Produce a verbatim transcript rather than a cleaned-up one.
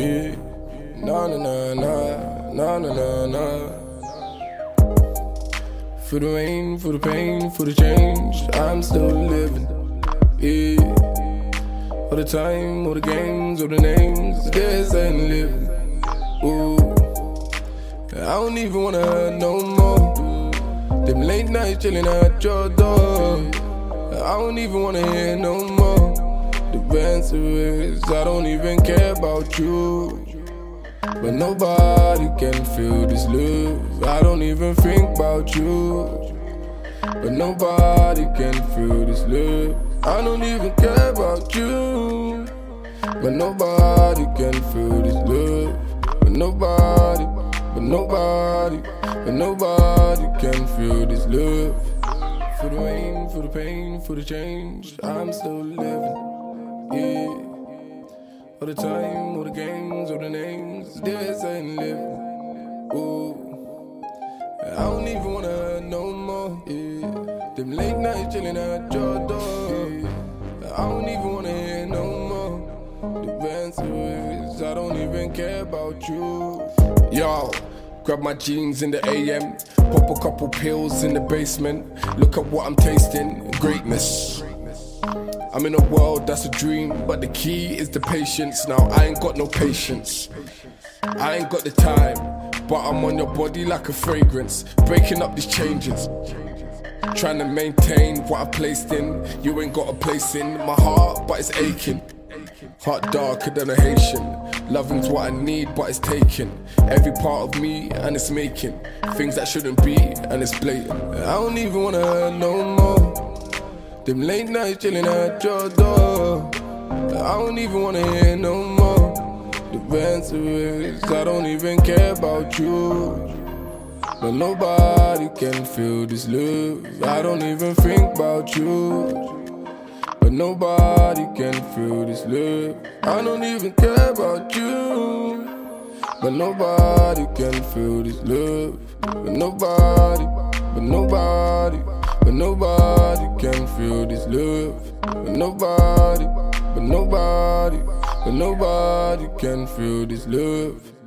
yeah. Na na na na, na na na na. For the rain, for the pain, for the change, I'm still living, yeah. All the time, all the games, all the names, this ain't living, ooh. I don't even wanna hurt no more. Them late nights chilling at your door, I don't even wanna hear no more. The answer is I don't even care about you, but nobody can feel this love. I don't even think about you, but nobody can feel this love. I don't even care about you, but nobody can feel this love. But nobody, but nobody, but nobody can feel this love. For the rain, for the pain, for the change, I'm still living, yeah. All the time, all the games, all the names, this ain't living, ooh. I don't even wanna hurt no more, yeah. Them late nights chilling at your door, yeah. I don't even wanna hear no more. The answer is I don't even care about you. Yo, grab my jeans in the A M, pop a couple pills in the basement. Look at what I'm tasting, greatness. I'm in a world that's a dream, but the key is the patience. Now I ain't got no patience, I ain't got the time, but I'm on your body like a fragrance. Breaking up these changes, trying to maintain what I placed in. You ain't got a place in my heart, but it's aching. Heart darker than a Haitian. Loving's what I need, but it's taking every part of me, and it's making things that shouldn't be, and it's blatant. I don't even wanna hurt no more. Them late nights chilling at your door, I don't even wanna hear no more. The answer is I don't even care about you, but nobody can feel this love. I don't even think about you, but nobody can feel this love. I don't even care about you, but nobody can feel this love. But nobody, but nobody, but nobody can feel this love. But nobody, but nobody, but nobody can feel this love.